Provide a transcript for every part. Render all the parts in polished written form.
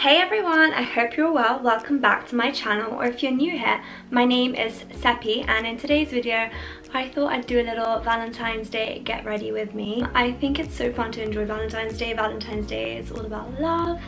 Hey everyone, I hope you're well. Welcome back to my channel, or if you're new here, my name is Sepi, and in today's video I thought I'd do a little Valentine's Day get ready with me. I think it's so fun to enjoy Valentine's Day. Valentine's Day is all about love,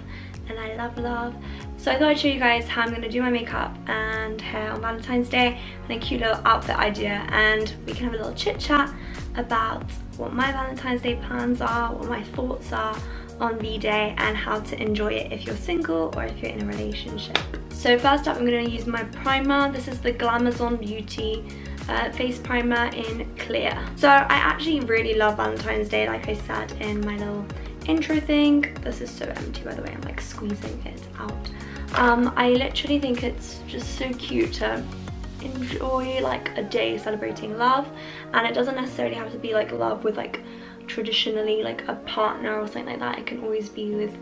and I love love. So I thought I'd show you guys how I'm going to do my makeup and hair on Valentine's Day, and a cute little outfit idea, and we can have a little chit chat about what my Valentine's Day plans are, what my thoughts are on the day, and how to enjoy it if you're single or if you're in a relationship. So first up, I'm going to use my primer. This is the Glamazon Beauty face primer in clear. So I actually really love Valentine's Day, like I said in my little intro thing. This is so empty, by the way, I'm like squeezing it out. I literally think it's just so cute to enjoy like a day celebrating love, and it doesn't necessarily have to be like love with like traditionally like a partner or something like that. It can always be with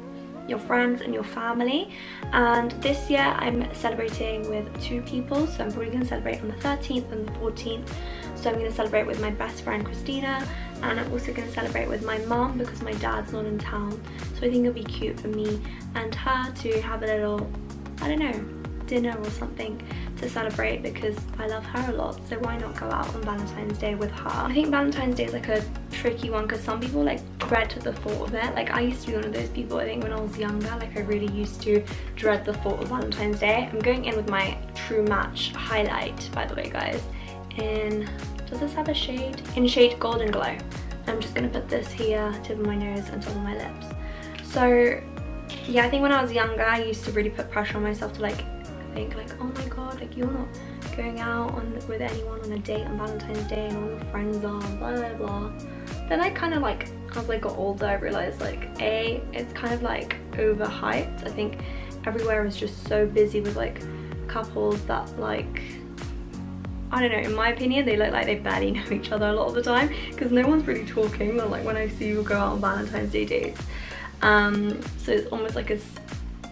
your friends and your family, and this year I'm celebrating with two people, so I'm probably going to celebrate on the 13th and the 14th. So I'm going to celebrate with my best friend Christina, and I'm also going to celebrate with my mum because my dad's not in town, so I think it'll be cute for me and her to have a little, I don't know, dinner or something to celebrate, because I love her a lot, so why not go out on Valentine's Day with her. I think Valentine's Day is like a tricky one because some people like dread the thought of it. Like I used to be one of those people. I think when I was younger, like I really used to dread the thought of Valentine's Day. I'm going in with my True Match highlight, by the way guys, in, does this have a shade? In shade Golden Glow. I'm just going to put this here, tip of my nose and top of my lips. So yeah, I think when I was younger I used to really put pressure on myself to like think like, oh my god, like you're not going out with anyone on a date on Valentine's Day and all your friends are, blah blah blah. Then I kind of like, as I got older, I realized like A, it's kind of like overhyped. I think everywhere is just so busy with like couples that like, I don't know, in my opinion they look like they barely know each other a lot of the time because no one's really talking. Or like when I see you go out on Valentine's Day dates, so it's almost like a,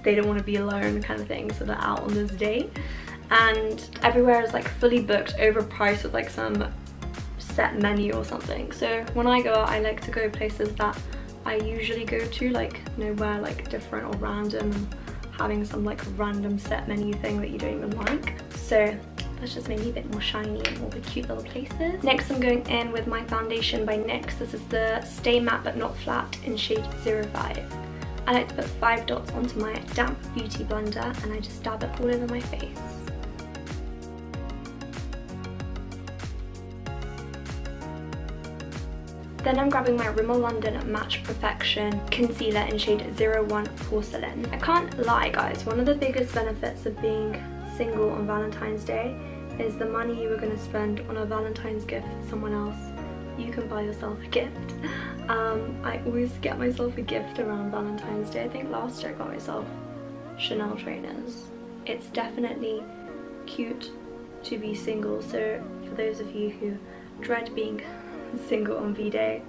they don't want to be alone kind of thing, so they're out on this date, and everywhere is like fully booked, overpriced with like some set menu or something. So when I go out, I like to go places that I usually go to, like nowhere like different or random, having some like random set menu thing that you don't even like. So that's just made me a bit more shiny and all the cute little places. Next, I'm going in with my foundation by NYX. This is the Stay Matte But Not Flat in shade 05. I like to put 5 dots onto my damp beauty blender, and I just dab it all over my face. Then I'm grabbing my Rimmel London Match Perfection Concealer in shade 01 Porcelain. I can't lie guys, one of the biggest benefits of being single on Valentine's Day is the money you were going to spend on a Valentine's gift for someone else, you can buy yourself a gift. I always get myself a gift around Valentine's Day. I think last year I got myself Chanel trainers. It's definitely cute to be single, so for those of you who dread being single on V-Day,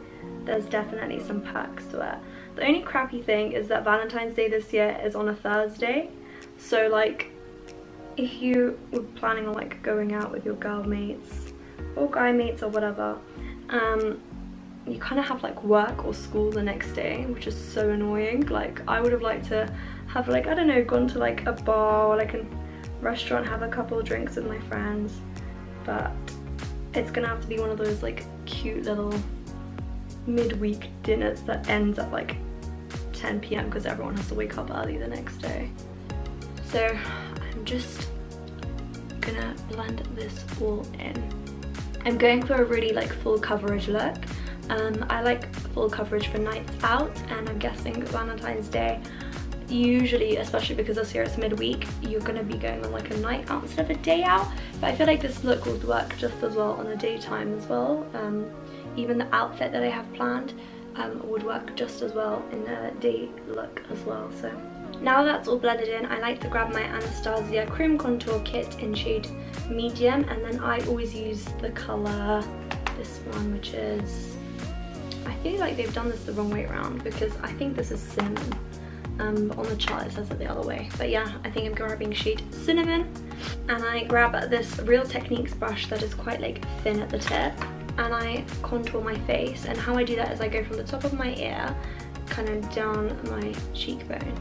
there's definitely some perks to it. The only crappy thing is that Valentine's Day this year is on a Thursday, so like if you were planning on like going out with your girl mates or guy mates or whatever, you kind of have like work or school the next day, which is so annoying. Like I would have liked to have like, I don't know, gone to like a bar or like a restaurant, have a couple of drinks with my friends, but it's gonna have to be one of those like cute little midweek dinners that ends at like 10 p.m. because everyone has to wake up early the next day. So I'm just gonna blend this all in. I'm going for a really like full coverage look. I like full coverage for nights out, and I'm guessing Valentine's Day, usually, especially because this year it's midweek, you're going to be going on like a night out instead of a day out, but I feel like this look would work just as well on a daytime as well. Even the outfit that I have planned would work just as well in a day look as well. So now that's all blended in, I like to grab my Anastasia Cream Contour Kit in shade medium, and then I always use the colour, this one, which is, I feel like they've done this the wrong way around because I think this is cinnamon, but on the chart it says it the other way. But yeah, I think I'm grabbing shade cinnamon, and I grab this Real Techniques brush that is quite like thin at the tip, and I contour my face, and how I do that is I go from the top of my ear kind of down my cheekbone.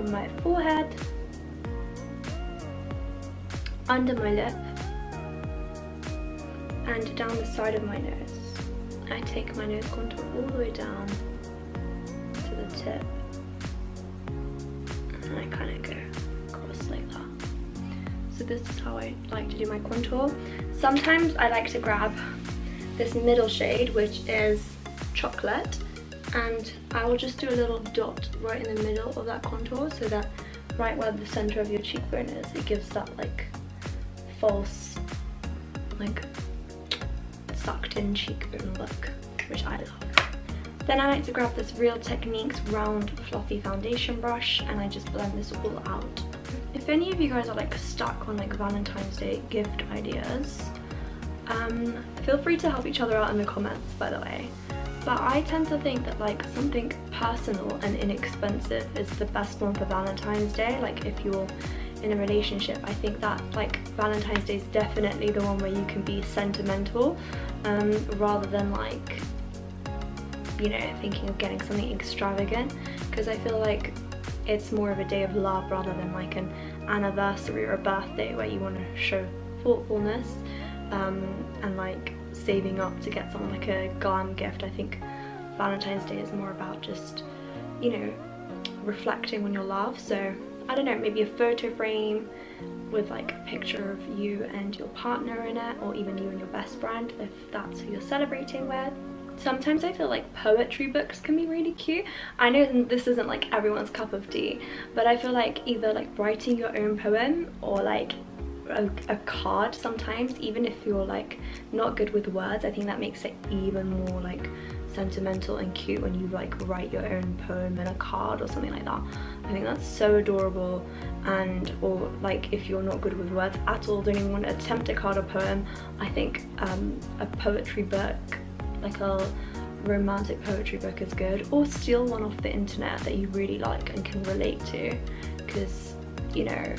on my forehead, under my lip, and down the side of my nose. I take my nose contour all the way down to the tip, and I kind of go across like that. So this is how I like to do my contour. Sometimes I like to grab this middle shade, which is chocolate, and I will just do a little dot right in the middle of that contour, so that right where the center of your cheekbone is, it gives that like false, like sucked in cheekbone look, which I love. Then I like to grab this Real Techniques round fluffy foundation brush, and I just blend this all out. If any of you guys are like stuck on like Valentine's Day gift ideas, feel free to help each other out in the comments, by the way. But I tend to think that like something personal and inexpensive is the best one for Valentine's Day. Like if you're in a relationship, I think that like Valentine's Day is definitely the one where you can be sentimental, rather than like, you know, thinking of getting something extravagant, because I feel like it's more of a day of love rather than like an anniversary or a birthday where you want to show thoughtfulness, and like saving up to get someone like a glam gift. I think Valentine's Day is more about just, you know, reflecting on your love. So I don't know, maybe a photo frame with like a picture of you and your partner in it, or even you and your best friend if that's who you're celebrating with. Sometimes I feel like poetry books can be really cute. I know this isn't like everyone's cup of tea, but I feel like either like writing your own poem or like a card sometimes, even if you're like not good with words, I think that makes it even more like sentimental and cute when you like write your own poem in a card or something like that. I think that's so adorable. And or like if you're not good with words at all, don't even want to attempt a card or poem, I think a poetry book, like a romantic poetry book, is good. Or steal one off the internet that you really like and can relate to, because you know,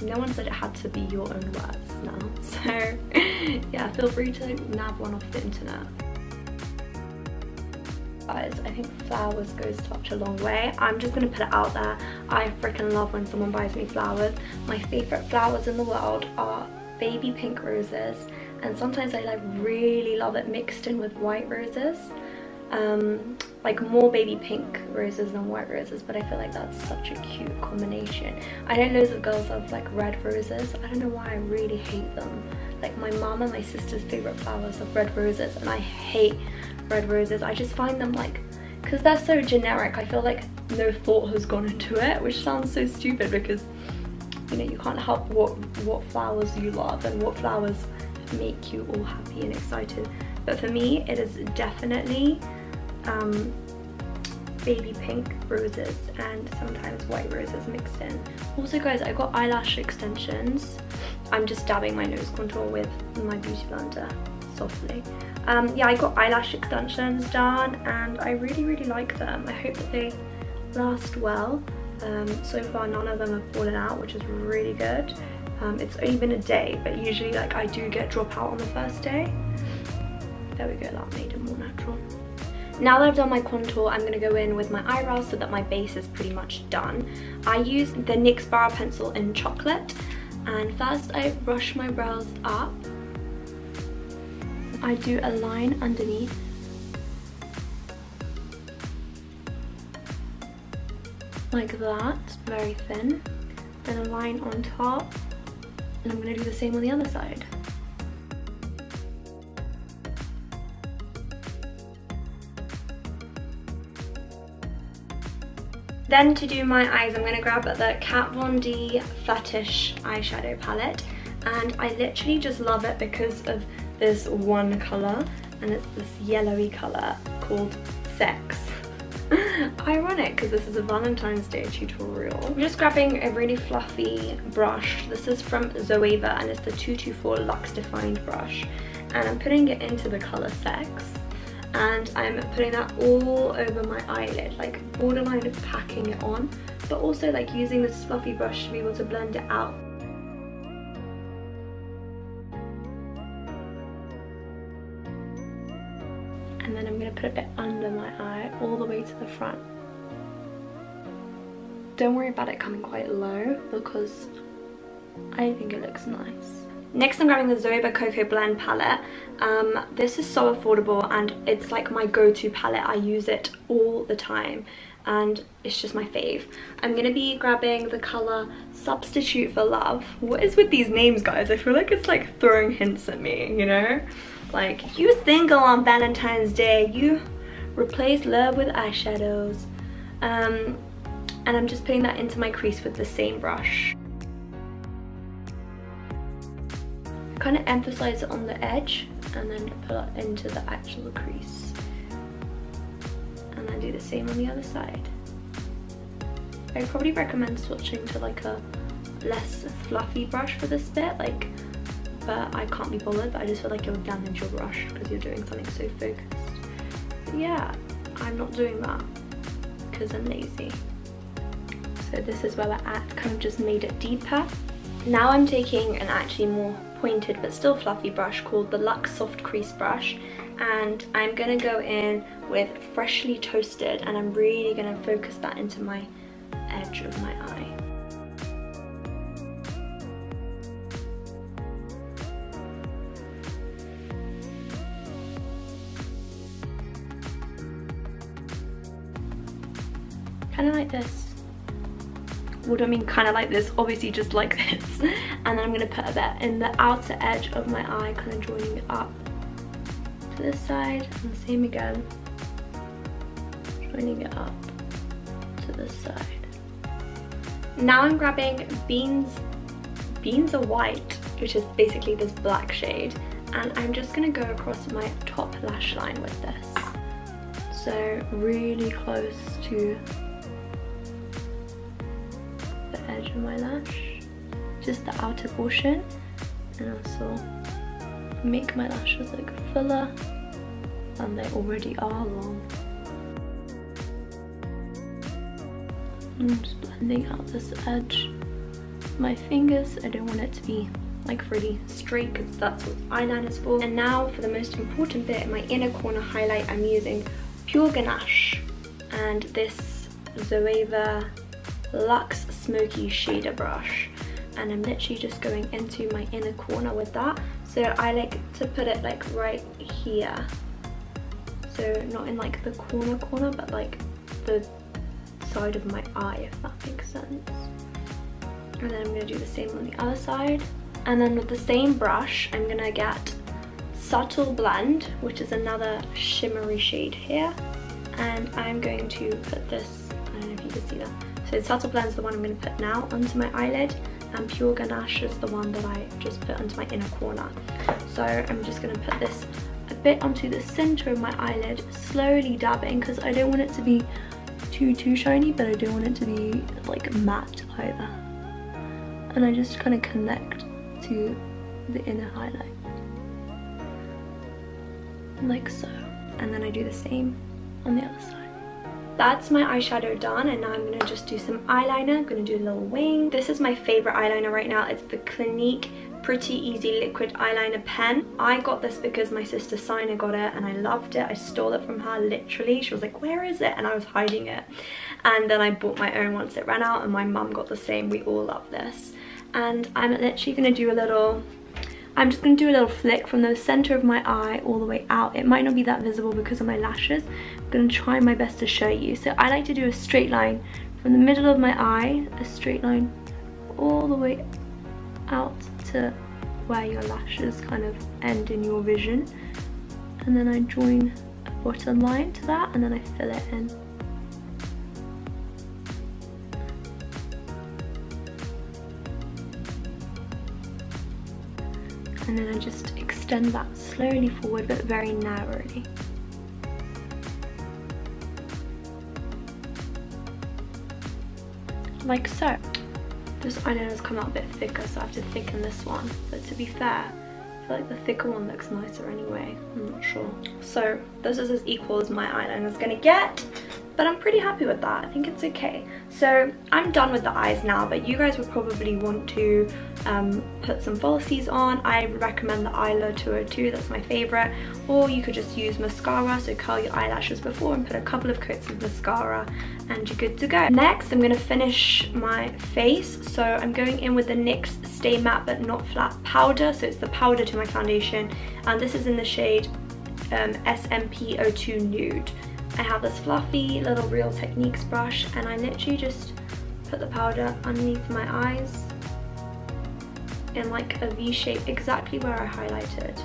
no one said it had to be your own words now. So yeah, feel free to nab one off the internet. Guys, I think flowers go such a long way. I'm just gonna put it out there, I freaking love when someone buys me flowers. My favorite flowers in the world are baby pink roses, and sometimes I like really love it mixed in with white roses, like more baby pink roses than white roses, but I feel like that's such a cute combination. I know loads of girls love like red roses. I don't know why, I really hate them. Like my mom and my sister's favorite flowers are red roses, and I hate red roses. I just find them like, because they're so generic, I feel like no thought has gone into it, which sounds so stupid because, you know, you can't help what flowers you love and what flowers make you all happy and excited. But for me, it is definitely baby pink roses and sometimes white roses mixed in. Also guys, I got eyelash extensions. I'm just dabbing my nose contour with my beauty blender softly. Yeah, I got eyelash extensions done and I really like them. I hope that they last well. So far none of them have fallen out, which is really good. It's only been a day, but usually like I do get dropout on the first day. There we go, that made it more natural. Now that I've done my contour, I'm going to go in with my eyebrows so that my base is pretty much done. I use the NYX Brow Pencil in Chocolate, and first I brush my brows up. I do a line underneath. Like that, very thin. Then a line on top, and I'm going to do the same on the other side. Then to do my eyes, I'm going to grab the Kat Von D Fetish eyeshadow palette, and I literally just love it because of this one colour, and it's this yellowy colour called Sex. Ironic, because this is a Valentine's Day tutorial. I'm just grabbing a really fluffy brush. This is from Zoeva, and it's the 224 Luxe Defined brush, and I'm putting it into the colour Sex. And I'm putting that all over my eyelid, like borderline of packing it on, but also like using this fluffy brush to be able to blend it out. And then I'm going to put a bit under my eye, all the way to the front. Don't worry about it coming quite low because I think it looks nice. Next, I'm grabbing the Zoeva Cocoa Blend palette. This is so affordable and it's like my go-to palette. I use it all the time and it's just my fave. I'm going to be grabbing the colour Substitute for Love. What is with these names, guys? I feel like it's like throwing hints at me, you know? Like, you single on Valentine's Day, you replace love with eyeshadows. And I'm just putting that into my crease with the same brush. Kind of emphasize it on the edge and then put it into the actual crease, and then do the same on the other side. I probably recommend switching to like a less fluffy brush for this bit, like, but I can't be bothered. But I just feel like you'll damage your brush because you're doing something so focused. But yeah, I'm not doing that because I'm lazy. So this is where we're at, kind of just made it deeper. Now I'm taking an actually more pointed but still fluffy brush called the Luxe Soft Crease brush, and I'm gonna go in with Freshly Toasted, and I'm really gonna focus that into my edge of my eye. Kind of like this. What do I mean kind of like this? Obviously just like this. And then I'm going to put that in the outer edge of my eye, kind of joining it up to this side, and the same again, joining it up to this side. Now I'm grabbing Beans Are White, which is basically this black shade, and I'm just going to go across my top lash line with this. So really close to the edge of my lash, just the outer portion, and also make my lashes look fuller than they already are long. I'm just blending out this edge with my fingers. I don't want it to be like really straight because that's what eyeliner is for. And now for the most important bit, my inner corner highlight, I'm using Pure Ganache and this Zoeva Luxe Smoky Shader brush. And I'm literally just going into my inner corner with that. So I like to put it like right here. So not in like the corner, but like the side of my eye, if that makes sense. And then I'm gonna do the same on the other side. And then with the same brush, I'm gonna get Subtle Blend, which is another shimmery shade here. And I'm going to put this, I don't know if you can see that. So Subtle Blend is the one I'm gonna put now onto my eyelid. And Pure Ganache is the one that I just put onto my inner corner. So I'm just going to put this a bit onto the center of my eyelid, slowly dabbing, because I don't want it to be too shiny, but I don't want it to be like matte either. And I just kind of connect to the inner highlight, like so. And then I do the same on the other side. That's my eyeshadow done, and now I'm going to just do some eyeliner. I'm going to do a little wing. This is my favourite eyeliner right now. It's the Clinique Pretty Easy Liquid Eyeliner Pen. I got this because my sister Sina got it, and I loved it. I stole it from her, literally. She was like, where is it? And I was hiding it. And then I bought my own once it ran out, and my mum got the same. We all love this. And I'm literally going to do a little... I'm just going to do a little flick from the center of my eye all the way out. It might not be that visible because of my lashes. I'm going to try my best to show you. So I like to do a straight line from the middle of my eye, a straight line all the way out to where your lashes kind of end in your vision. And then I join a bottom line to that, and then I fill it in. And then I just extend that slowly forward, but very narrowly. Like so. This eyeliner's come out a bit thicker, so I have to thicken this one. But to be fair, I feel like the thicker one looks nicer anyway. I'm not sure. So this is as equal as my eyeliner's gonna get. but I'm pretty happy with that. I think it's okay. So I'm done with the eyes now, but you guys would probably want to put some falsies on. I recommend the Eylure 202, that's my favorite. Or you could just use mascara, so curl your eyelashes before and put a couple of coats of mascara and you're good to go. Next, I'm gonna finish my face. So I'm going in with the NYX Stay Matte But Not Flat Powder. So it's the powder to my foundation. And this is in the shade SMP02 Nude. I have this fluffy little Real Techniques brush and I literally just put the powder underneath my eyes in like a V shape, exactly where I highlighted.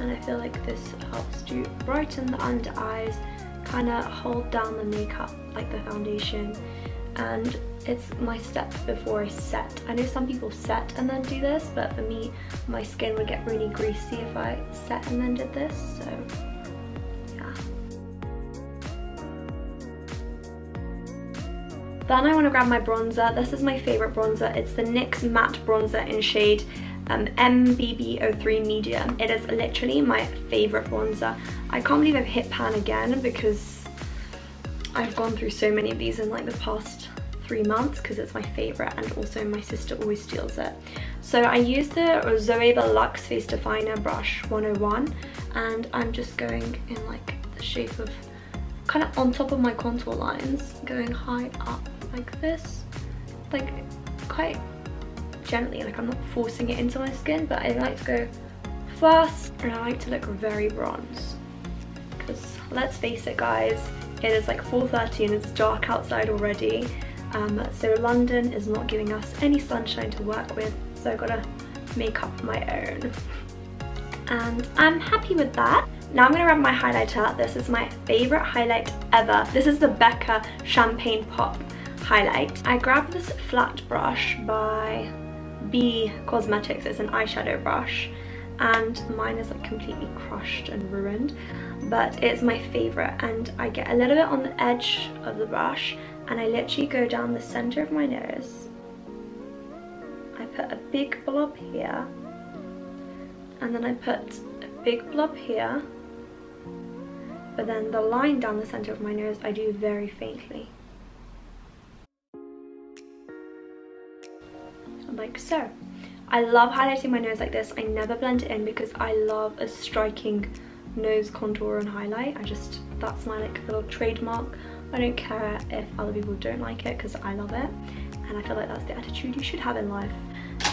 And I feel like this helps to brighten the under eyes, kind of hold down the makeup, like the foundation. And it's my step before I set. I know some people set and then do this, but for me, my skin would get really greasy if I set and then did this, so. Then I want to grab my bronzer. This is my favourite bronzer. It's the NYX Matte Bronzer in shade MBB03 Medium. It is literally my favourite bronzer. I can't believe I've hit pan again because I've gone through so many of these in like the past 3 months because it's my favourite, and also my sister always steals it. So I use the Zoeva Luxe Face Definer Brush 101 and I'm just going in like the shape of, kind of on top of my contour lines, going high up like this, like quite gently, like I'm not forcing it into my skin, but I like to go fast and I like to look very bronze because let's face it guys, it is like 4:30 and it's dark outside already, so London is not giving us any sunshine to work with, so I've got to make up my own and I'm happy with that. Now I'm going to grab my highlighter. This is my favourite highlight ever. This is the Becca Champagne Pop highlight. I grabbed this flat brush by B Cosmetics. It's an eyeshadow brush and mine is like completely crushed and ruined, but it's my favourite and I get a little bit on the edge of the brush and I literally go down the centre of my nose. I put a big blob here and then I put a big blob here. But then the line down the center of my nose, I do very faintly. Like so. I love highlighting my nose like this. I never blend it in because I love a striking nose contour and highlight. I just, that's my like little trademark. I don't care if other people don't like it because I love it. And I feel like that's the attitude you should have in life.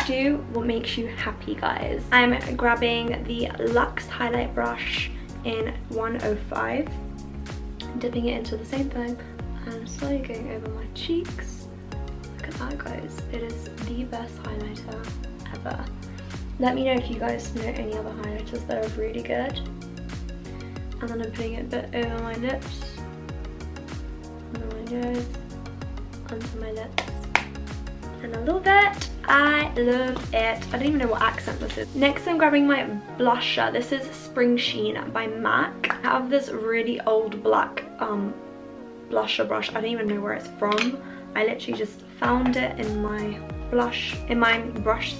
Do what makes you happy, guys. I'm grabbing the Luxe Highlight Brush in 105, dipping it into the same thing and slowly going over my cheeks. Look at that guys, it is the best highlighter ever. Let me know if you guys know any other highlighters that are really good. And then I'm putting it a bit over my lips, under my nose, onto my lips, and a little bit. I love it. I don't even know what accent this is. Next I'm grabbing my blusher. This is Spring Sheen by MAC. I have this really old black blusher brush. I don't even know where it's from. I literally just found it in my brush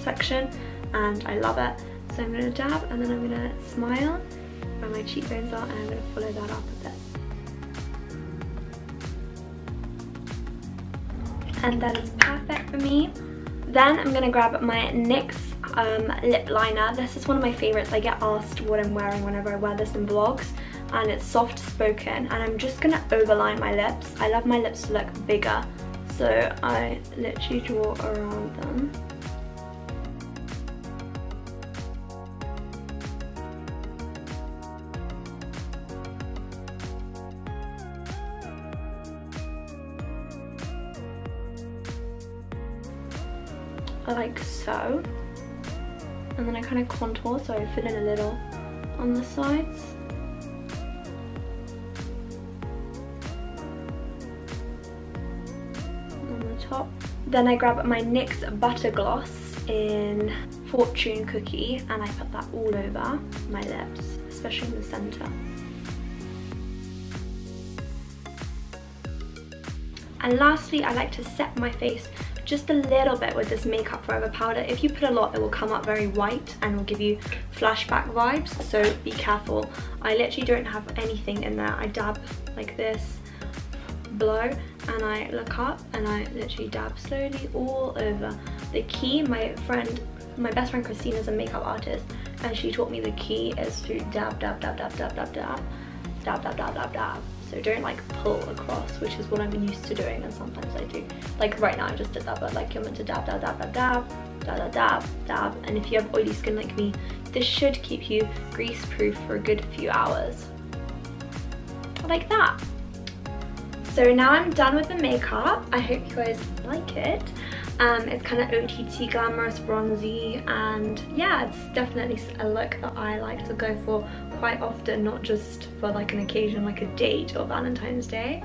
section and I love it. So I'm going to dab and then I'm going to smile where my cheekbones are and I'm going to follow that up a bit. And that is perfect for me. Then I'm going to grab my NYX lip liner. This is one of my favorites. I get asked what I'm wearing whenever I wear this in vlogs, and it's soft spoken, and I'm just going to overline my lips. I love my lips to look bigger, so I literally draw around them. Like so, and then I kind of contour, so I fill in a little on the sides. On the top. Then I grab my NYX Butter Gloss in Fortune Cookie and I put that all over my lips, especially in the center. And lastly, I like to set my face just a little bit with this Makeup Forever powder. If you put a lot, it will come up very white and will give you flashback vibes, so be careful. I literally don't have anything in there. I dab like this below and I look up and I literally dab slowly all over the key. My best friend Christina is a makeup artist and she taught me the key is to dab, dab, dab, dab, dab, dab, dab, dab, dab, dab, dab, dab. So don't like pull across, which is what I'm used to doing, and sometimes I do. Like right now I just did that, but like you're meant to dab, dab, dab, dab, dab, dab, dab, dab, dab. And if you have oily skin like me, this should keep you grease proof for a good few hours. Like that. So now I'm done with the makeup. I hope you guys like it. It's kind of OTT, glamorous, bronzy, and yeah, it's definitely a look that I like to go for quite often, not just for like an occasion like a date or Valentine's Day.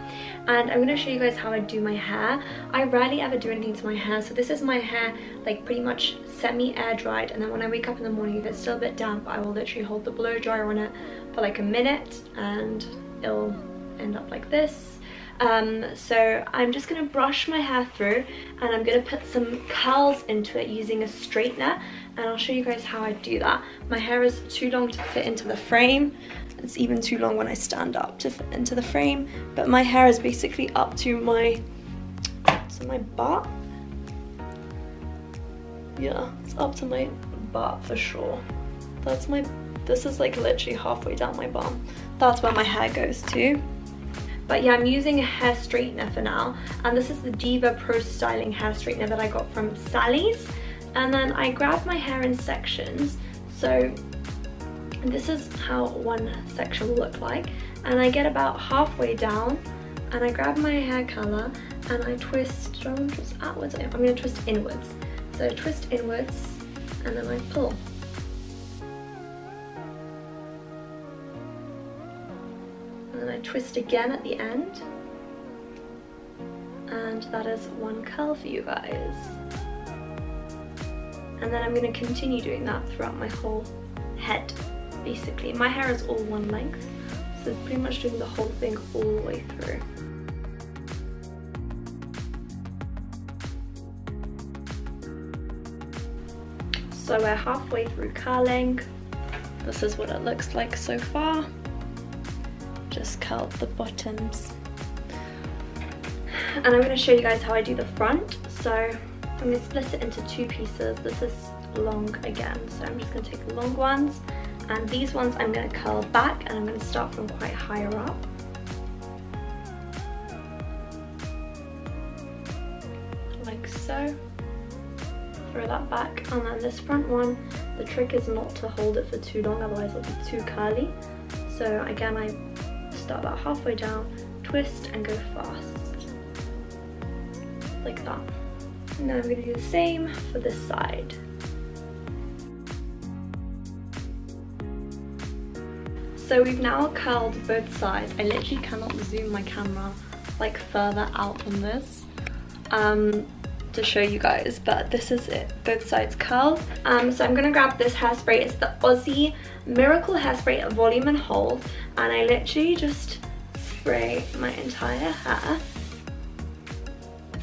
And I'm going to show you guys how I do my hair. I rarely ever do anything to my hair, so this is my hair like pretty much semi air dried, and then when I wake up in the morning, if it's still a bit damp, I will literally hold the blow dryer on it for like a minute and it'll end up like this. So I'm just going to brush my hair through and I'm going to put some curls into it using a straightener, and I'll show you guys how I do that. My hair is too long to fit into the frame. It's even too long when I stand up to fit into the frame, but my hair is basically up to my butt. Yeah, it's up to my butt for sure. This is like literally halfway down my bum. That's where my hair goes to. But yeah, I'm using a hair straightener for now, and this is the Diva Pro Styling hair straightener that I got from Sally's. And then I grab my hair in sections, so this is how one section will look like. And I get about halfway down and I grab my hair color and I twist. Do I want to twist outwards? I'm going to twist inwards. So twist inwards and then I pull. And then I twist again at the end, and that is one curl for you guys. And then I'm going to continue doing that throughout my whole head. Basically my hair is all one length, so it's pretty much doing the whole thing all the way through. So we're halfway through curling. This is what it looks like so far. Just curl the bottoms, and I'm going to show you guys how I do the front. So I'm going to split it into two pieces. This is long again, so I'm just going to take the long ones, and these ones I'm going to curl back, and I'm going to start from quite higher up. Like so. Throw that back, and then this front one, the trick is not to hold it for too long, otherwise it'll be too curly. So again, I start about halfway down, twist and go fast, like that. Now I'm going to do the same for this side. So we've now curled both sides. I literally cannot zoom my camera like further out on this to show you guys, but this is it, both sides curled. So I'm going to grab this hairspray. It's the Aussie Miracle Hairspray Volume and Hold, and I literally just spray my entire hair.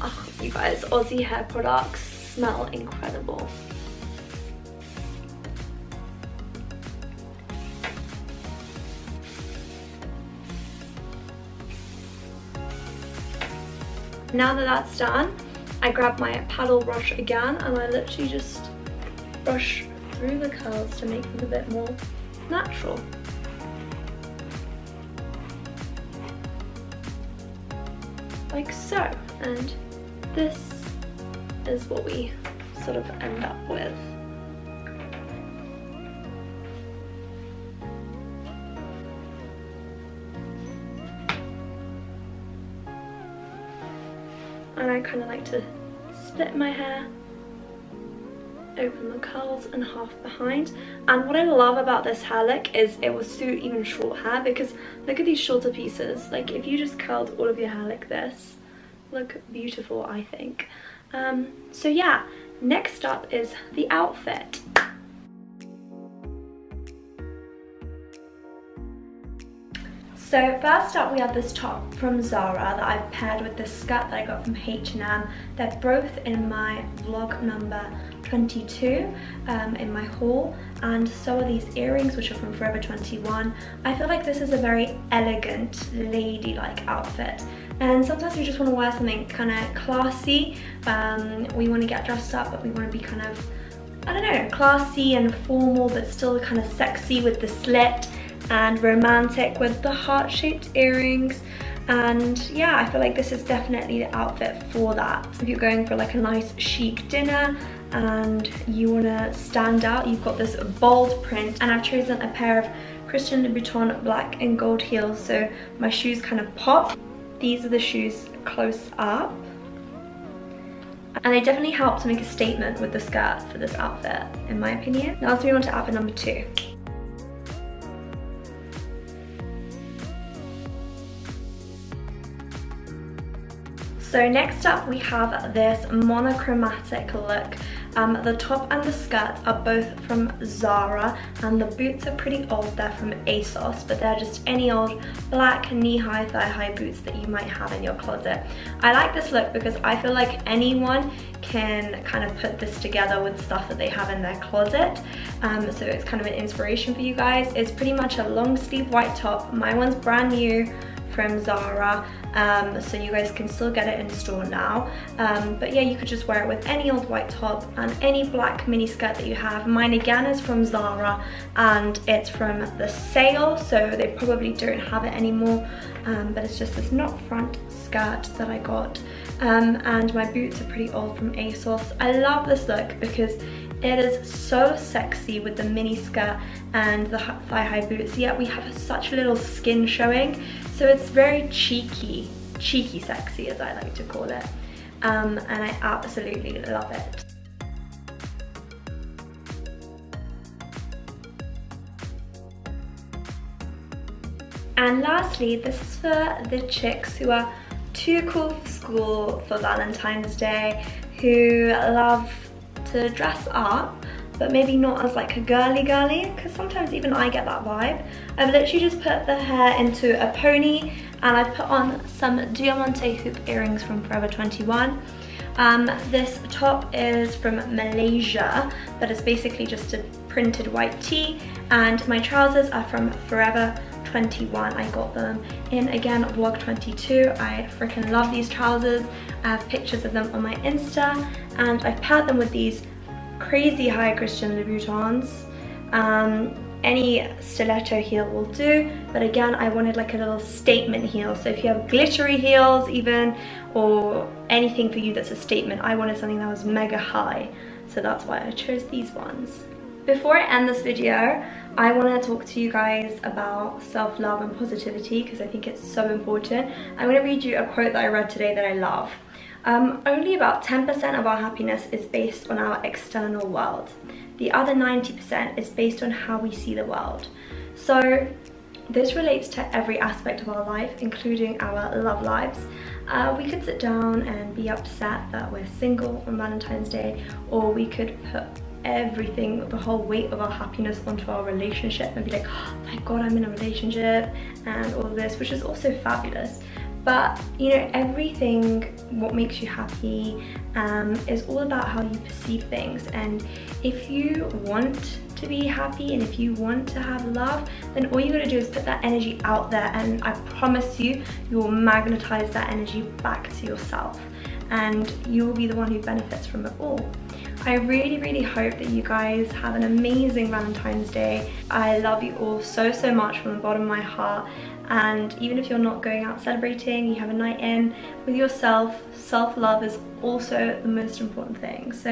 Oh, you guys, Aussie hair products smell incredible. Now that that's done, I grab my paddle brush again and I literally just brush through the curls to make them a bit more natural. Like so. And this is what we sort of end up with. And I kind of like to split my hair, open the curls and half behind. And what I love about this hair look is it will suit even short hair, because look at these shorter pieces. Like if you just curled all of your hair like this, look beautiful, I think. So yeah, next up is the outfit. So first up we have this top from Zara that I've paired with this skirt that I got from H&M. They're both in my vlog number 22 in my haul, and so are these earrings which are from Forever 21. I feel like this is a very elegant, ladylike outfit. And sometimes we just want to wear something kind of classy. We want to get dressed up, but we want to be kind of, I don't know, classy and formal, but still kind of sexy with the slit and romantic with the heart-shaped earrings. And yeah, I feel like this is definitely the outfit for that. If you're going for like a nice chic dinner and you want to stand out, you've got this bold print. And I've chosen a pair of Christian Louboutin black and gold heels, so my shoes kind of pop. These are the shoes close up, and they definitely help to make a statement with the skirt for this outfit, in my opinion. Now let's move on to outfit number 2. So next up we have this monochromatic look. The top and the skirt are both from Zara, and the boots are pretty old, they're from ASOS, but they're just any old black knee-high, thigh-high boots that you might have in your closet. I like this look because I feel like anyone can kind of put this together with stuff that they have in their closet, so it's kind of an inspiration for you guys. It's pretty much a long sleeve white top. My one's brand new from Zara, so you guys can still get it in store now, but yeah, you could just wear it with any old white top and any black mini skirt that you have. Mine again is from Zara, and it's from the sale, so they probably don't have it anymore, but it's just this knot front skirt that I got, and my boots are pretty old from ASOS. I love this look because it is so sexy with the mini skirt and the thigh-high boots, yet we have such little skin showing, so it's very cheeky, cheeky sexy as I like to call it, and I absolutely love it. And lastly, this is for the chicks who are too cool for school for Valentine's Day, who love to dress up, but maybe not as like a girly, because sometimes even I get that vibe. I've literally just put the hair into a pony, and I put on some diamante hoop earrings from Forever 21. This top is from Malaysia, but it's basically just a printed white tee, and my trousers are from Forever 21. I got them in, again, vlog 22. I freaking love these trousers. I have pictures of them on my Insta, and I've paired them with these crazy high Christian Louboutins. Any stiletto heel will do, but again, I wanted like a little statement heel. So if you have glittery heels even, or anything for you that's a statement, I wanted something that was mega high. So that's why I chose these ones. Before I end this video, I want to talk to you guys about self-love and positivity, because I think it's so important. I'm going to read you a quote that I read today that I love. Only about 10% of our happiness is based on our external world. The other 90% is based on how we see the world. So this relates to every aspect of our life, including our love lives. We could sit down and be upset that we're single on Valentine's Day, or we could put everything, the whole weight of our happiness onto our relationship and be like, oh my god, I'm in a relationship and all this, which is also fabulous. But you know, everything, what makes you happy, is all about how you perceive things. And if you want to be happy and if you want to have love, then all you gotta do is put that energy out there, and I promise you, you will magnetize that energy back to yourself, and you will be the one who benefits from it all. I really, really hope that you guys have an amazing Valentine's Day. I love you all so, so much from the bottom of my heart. And even if you're not going out celebrating, you have a night in with yourself. Self-love is also the most important thing. So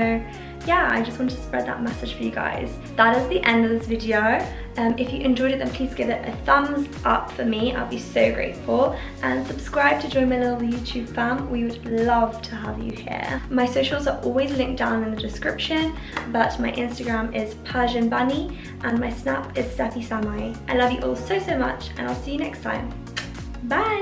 yeah, I just wanted to spread that message for you guys. That is the end of this video. If you enjoyed it, then please give it a thumbs up for me. I'll be so grateful. And subscribe to join my little YouTube fam. We would love to have you here. My socials are always linked down in the description, but my Instagram is Persian Bunny, and my Snap is sepiisamaee. I love you all so, so much, and I'll see you next time. Bye!